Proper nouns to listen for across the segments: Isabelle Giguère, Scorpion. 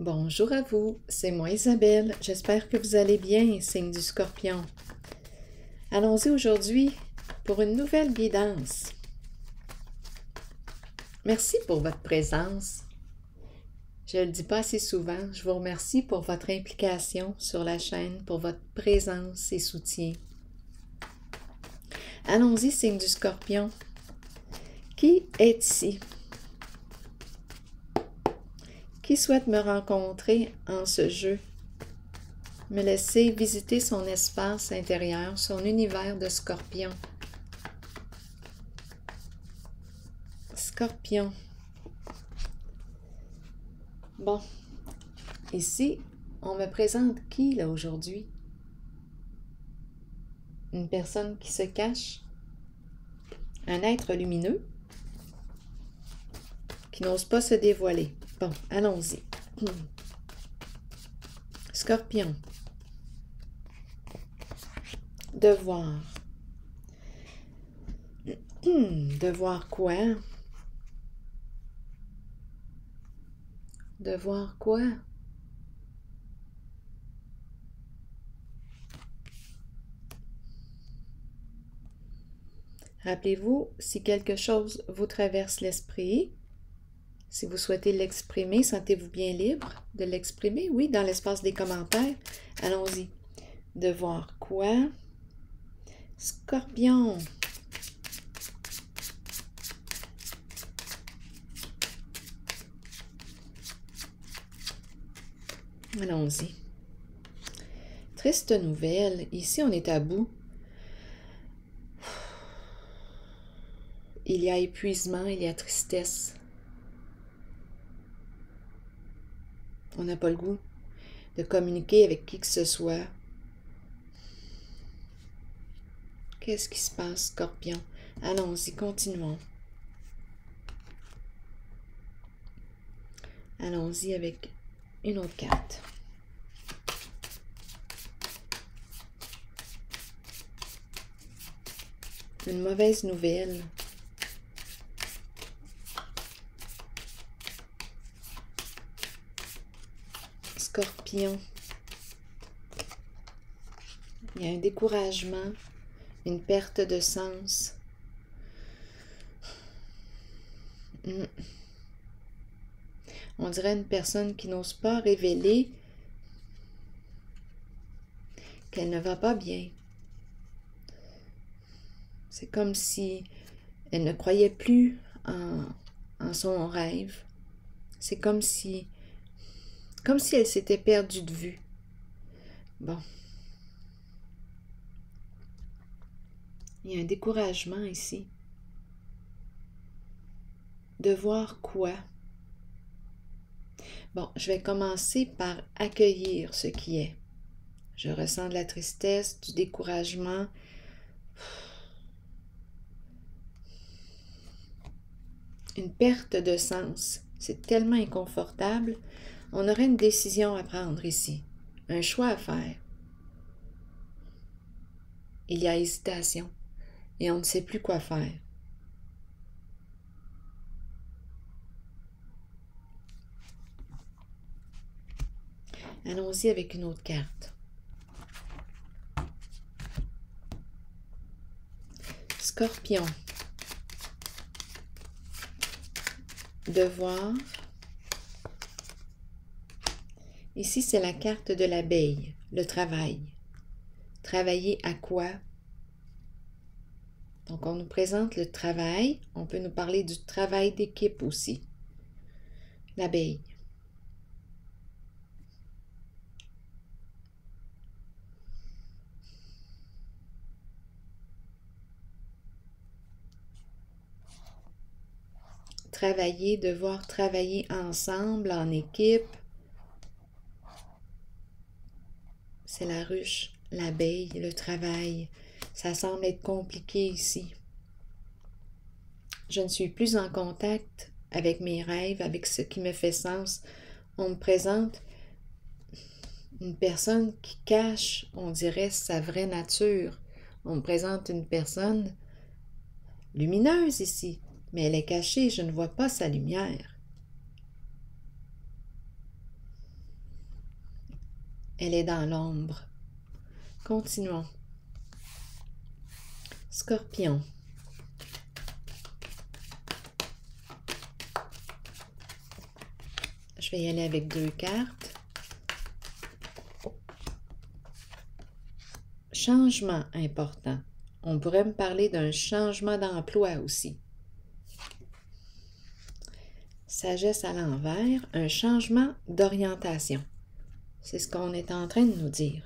Bonjour à vous, c'est moi Isabelle, j'espère que vous allez bien, signe du Scorpion. Allons-y aujourd'hui pour une nouvelle guidance. Merci pour votre présence. Je ne le dis pas assez souvent, je vous remercie pour votre implication sur la chaîne, pour votre présence et soutien. Allons-y, signe du Scorpion. Qui est ici? Qui souhaite me rencontrer en ce jeu? Me laisser visiter son espace intérieur, son univers de Scorpion. Scorpion. Bon, ici, on me présente qui, là, aujourd'hui? Une personne qui se cache? Un être lumineux? Qui n'ose pas se dévoiler? Bon, allons-y. Scorpion. Devoir. Devoir quoi? Devoir quoi? Rappelez-vous, si quelque chose vous traverse l'esprit, si vous souhaitez l'exprimer, sentez-vous bien libre de l'exprimer, oui, dans l'espace des commentaires. Allons-y. Devoir quoi? Scorpion. Allons-y. Triste nouvelle. Ici, on est à bout. Il y a épuisement, il y a tristesse. On n'a pas le goût de communiquer avec qui que ce soit. Qu'est-ce qui se passe, Scorpion? Allons-y, continuons. Allons-y avec une autre carte. Une mauvaise nouvelle. Scorpion. Il y a un découragement, une perte de sens. On dirait une personne qui n'ose pas révéler qu'elle ne va pas bien. C'est comme si elle ne croyait plus en son rêve. C'est comme si elle s'était perdue de vue. Bon. Il y a un découragement ici. Devoir quoi? Bon, je vais commencer par accueillir ce qui est. Je ressens de la tristesse, du découragement. Une perte de sens. C'est tellement inconfortable. On aurait une décision à prendre ici, un choix à faire. Il y a hésitation et on ne sait plus quoi faire. Allons-y avec une autre carte. Scorpion. Devoir. Ici, c'est la carte de l'abeille, le travail. Travailler à quoi? Donc, on nous présente le travail. On peut nous parler du travail d'équipe aussi. L'abeille. Travailler, devoir travailler ensemble, en équipe. C'est la ruche, l'abeille, le travail. Ça semble être compliqué ici. Je ne suis plus en contact avec mes rêves, avec ce qui me fait sens. On me présente une personne qui cache, on dirait, sa vraie nature. On me présente une personne lumineuse ici, mais elle est cachée, je ne vois pas sa lumière. elle est dans l'ombre. Continuons. Scorpion. Je vais y aller avec deux cartes. Changement important. On pourrait me parler d'un changement d'emploi aussi. Sagesse à l'envers, un changement d'orientation. C'est ce qu'on est en train de nous dire.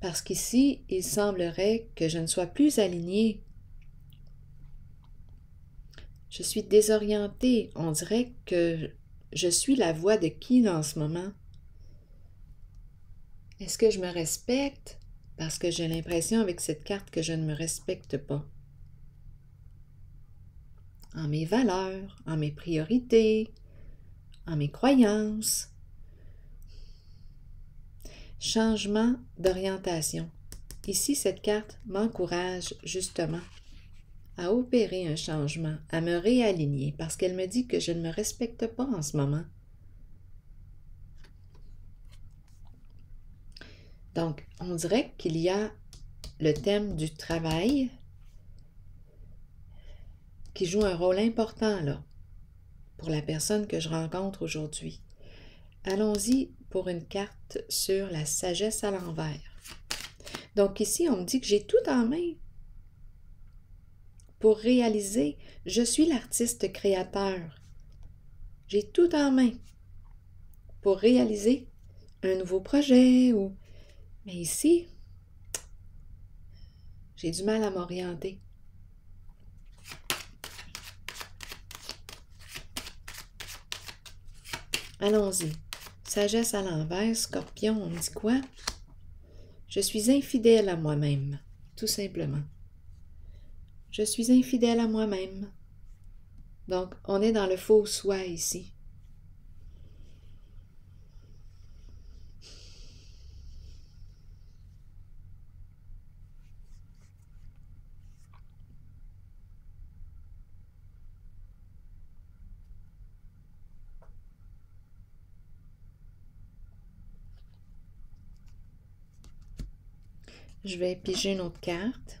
Parce qu'ici, il semblerait que je ne sois plus alignée. Je suis désorientée. On dirait que je suis la voix de qui en ce moment? Est-ce que je me respecte? Parce que j'ai l'impression avec cette carte que je ne me respecte pas. En mes valeurs, en mes priorités, en mes croyances. Changement d'orientation. Ici, cette carte m'encourage justement à opérer un changement, à me réaligner, parce qu'elle me dit que je ne me respecte pas en ce moment. Donc, on dirait qu'il y a le thème du travail qui joue un rôle important là, pour la personne que je rencontre aujourd'hui. Allons-y pour une carte sur la sagesse à l'envers. Donc ici, on me dit que j'ai tout en main pour réaliser. Je suis l'artiste créateur. J'ai tout en main pour réaliser un nouveau projet ou... Mais ici, j'ai du mal à m'orienter. Allons-y. Sagesse à l'envers, Scorpion, on dit quoi? Je suis infidèle à moi-même, tout simplement. Je suis infidèle à moi-même. Donc, on est dans le faux soi ici. Je vais piger une autre carte.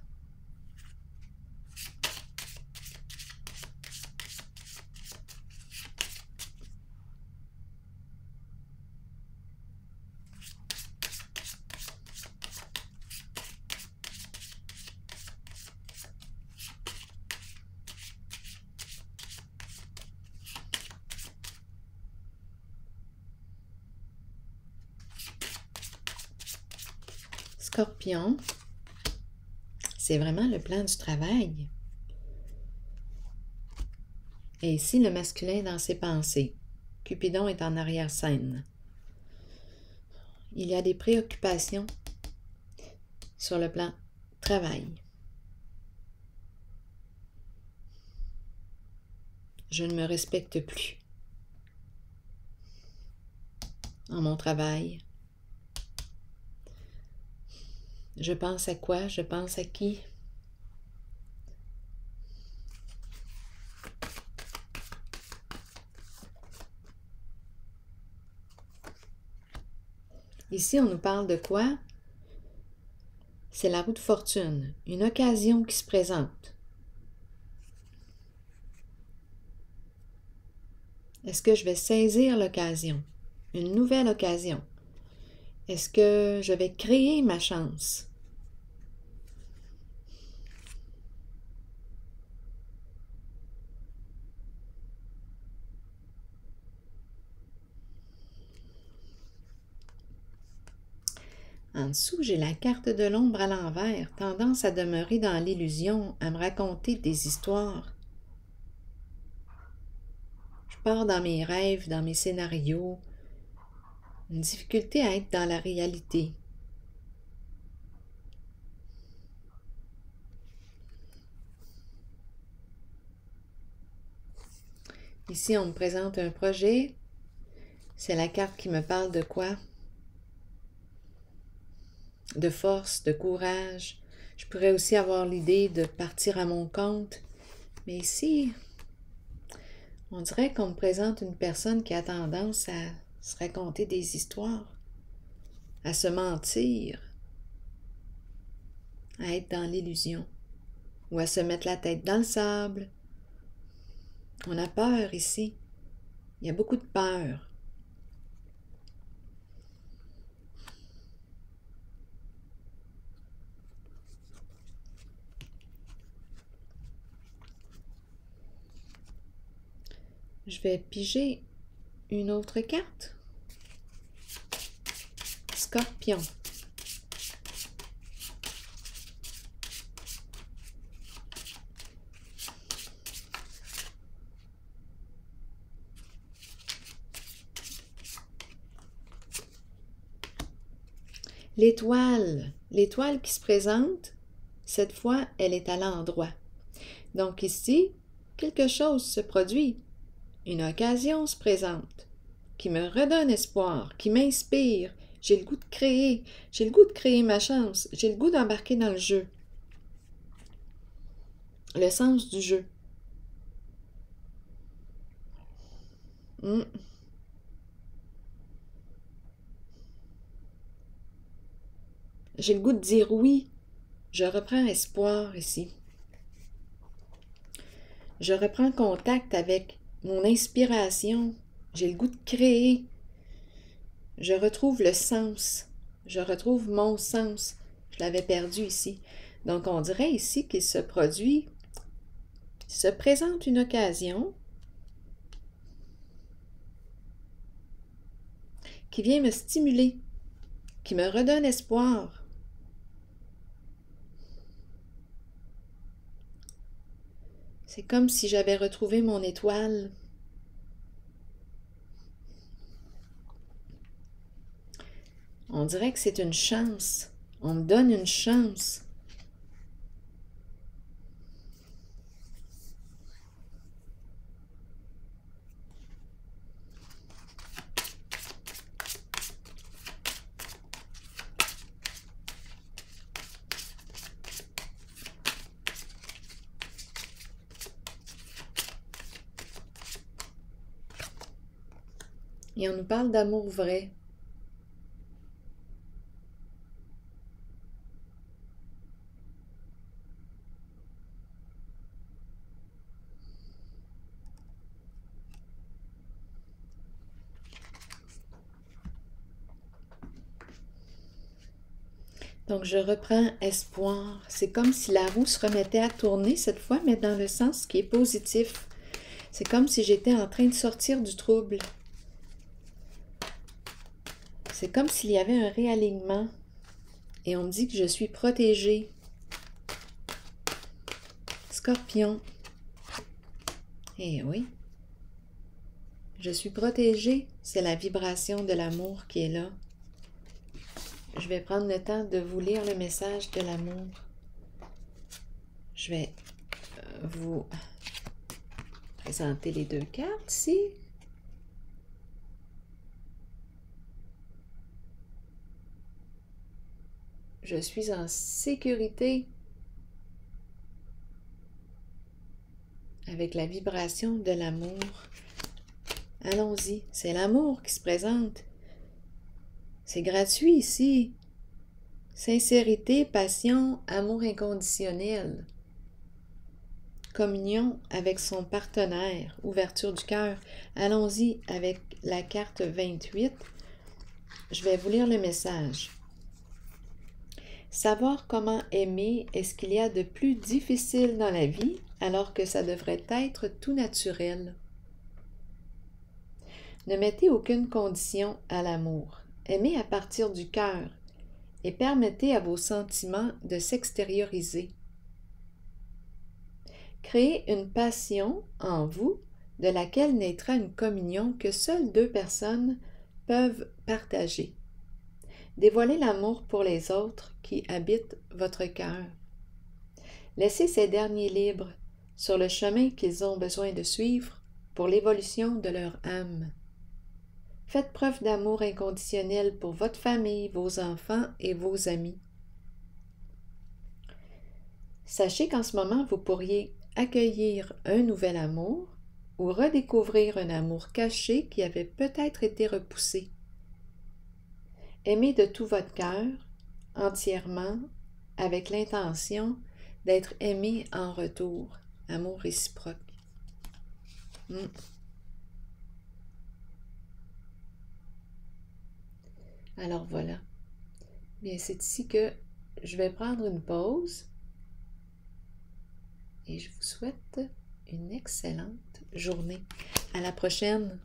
Scorpion, c'est vraiment le plan du travail. Et ici, le masculin dans ses pensées. Cupidon est en arrière-scène. Il y a des préoccupations sur le plan travail. Je ne me respecte plus en mon travail. Je pense à quoi? Je pense à qui? Ici, on nous parle de quoi? C'est la roue de fortune, une occasion qui se présente. Est-ce que je vais saisir l'occasion? Une nouvelle occasion? Est-ce que je vais créer ma chance? En dessous, j'ai la carte de l'ombre à l'envers, tendance à demeurer dans l'illusion, à me raconter des histoires. Je pars dans mes rêves, dans mes scénarios. Une difficulté à être dans la réalité. Ici, on me présente un projet. C'est la carte qui me parle de quoi? De force, de courage. Je pourrais aussi avoir l'idée de partir à mon compte. Mais ici, on dirait qu'on me présente une personne qui a tendance à se raconter des histoires. à se mentir, à être dans l'illusion ou à se mettre la tête dans le sable. On a peur ici. Il y a beaucoup de peur. Je vais piger une autre carte. Scorpion. L'étoile. L'étoile qui se présente, cette fois, elle est à l'endroit. Donc ici, quelque chose se produit. Une occasion se présente, qui me redonne espoir, qui m'inspire. J'ai le goût de créer, j'ai le goût de créer ma chance, j'ai le goût d'embarquer dans le jeu. Le sens du jeu. J'ai le goût de dire oui. Je reprends espoir ici. Je reprends contact avec mon inspiration, j'ai le goût de créer. Je retrouve le sens. Je retrouve mon sens. Je l'avais perdu ici. Donc, on dirait ici qu'il se produit, se présente une occasion qui vient me stimuler, qui me redonne espoir. C'est comme si j'avais retrouvé mon étoile. On dirait que c'est une chance. On me donne une chance. Et on nous parle d'amour vrai. Donc, je reprends espoir. C'est comme si la roue se remettait à tourner cette fois, mais dans le sens qui est positif. C'est comme si j'étais en train de sortir du trouble. C'est comme s'il y avait un réalignement et on me dit que je suis protégée. Scorpion. Eh oui. Je suis protégée. C'est la vibration de l'amour qui est là. Je vais prendre le temps de vous lire le message de l'amour. Je vais vous présenter les deux cartes ici. Je suis en sécurité avec la vibration de l'amour. Allons-y, c'est l'amour qui se présente. C'est gratuit ici. Sincérité, passion, amour inconditionnel. Communion avec son partenaire, ouverture du cœur. Allons-y avec la carte 28. Je vais vous lire le message. Savoir comment aimer est ce qu'il y a de plus difficile dans la vie, alors que ça devrait être tout naturel. Ne mettez aucune condition à l'amour. Aimez à partir du cœur et permettez à vos sentiments de s'extérioriser. Créez une passion en vous de laquelle naîtra une communion que seules deux personnes peuvent partager. Dévoilez l'amour pour les autres qui habitent votre cœur. Laissez ces derniers libres sur le chemin qu'ils ont besoin de suivre pour l'évolution de leur âme. Faites preuve d'amour inconditionnel pour votre famille, vos enfants et vos amis. Sachez qu'en ce moment, vous pourriez accueillir un nouvel amour ou redécouvrir un amour caché qui avait peut-être été repoussé. Aimez de tout votre cœur, entièrement, avec l'intention d'être aimé en retour. Amour réciproque. Alors voilà. Bien, c'est ici que je vais prendre une pause et je vous souhaite une excellente journée. À la prochaine!